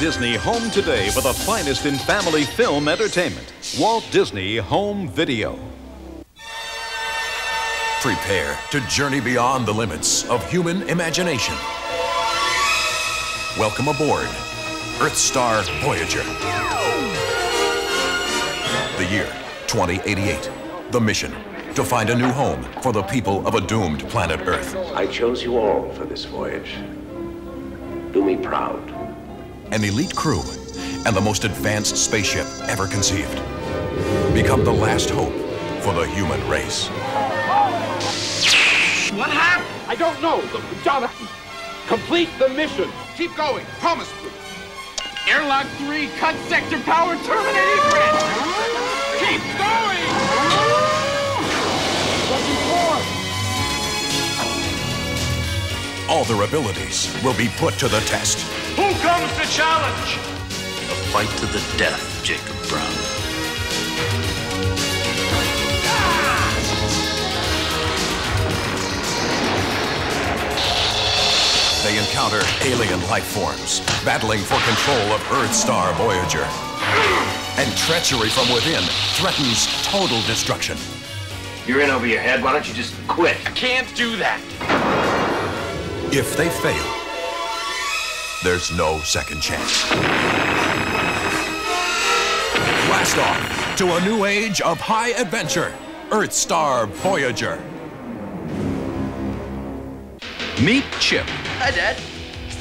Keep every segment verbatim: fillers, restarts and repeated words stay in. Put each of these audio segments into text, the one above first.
Disney home today for the finest in family film entertainment. Walt Disney Home Video. Prepare to journey beyond the limits of human imagination. Welcome aboard Earth Star Voyager. The year twenty eighty-eight. The mission to find a new home for the people of a doomed planet Earth. I chose you all for this voyage. Do me proud. An elite crew and the most advanced spaceship ever conceived become the last hope for the human race. What happened? I don't know. John, complete the mission. Keep going. Promise, please. Airlock three, cut sector power, terminated grid. Keep going. All their abilities will be put to the test. Who comes to challenge? A fight to the death, Jacob Brown. Ah! They encounter alien life forms, battling for control of Earth Star Voyager. And treachery from within threatens total destruction. You're in over your head, why don't you just quit? I can't do that. If they fail, there's no second chance. Blast off to a new age of high adventure, Earth Star Voyager. Meet Chip. Hi, Dad.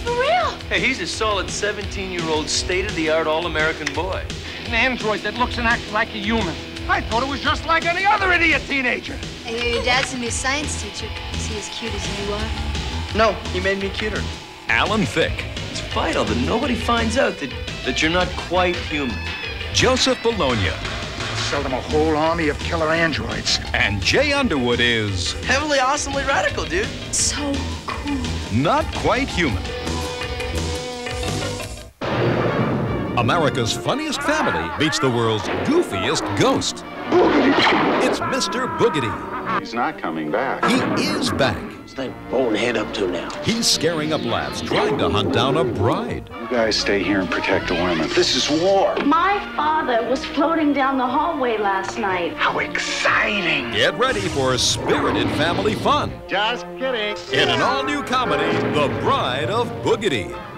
For real? Hey, he's a solid seventeen-year-old, state-of-the-art, all-American boy. An android that looks and acts like a human. I thought it was just like any other idiot teenager. I hear your dad's a new science teacher. Is he as cute as you are? No, he made me cuter. Alan Thicke. It's vital that nobody finds out that, that you're not quite human. Joseph Bologna. Sell them a whole army of killer androids. And Jay Underwood is... heavily, awesomely radical, dude. So cool. Not Quite Human. America's funniest family meets the world's goofiest ghost. Boogedy. It's Mister Boogedy. He's not coming back. He is back. That bonehead up to now. He's scaring up labs, trying to hunt down a bride. You guys stay here and protect the women. This is war. My father was floating down the hallway last night. How exciting! Get ready for spirited family fun. Just kidding. In an all-new comedy, The Bride of Boogedy.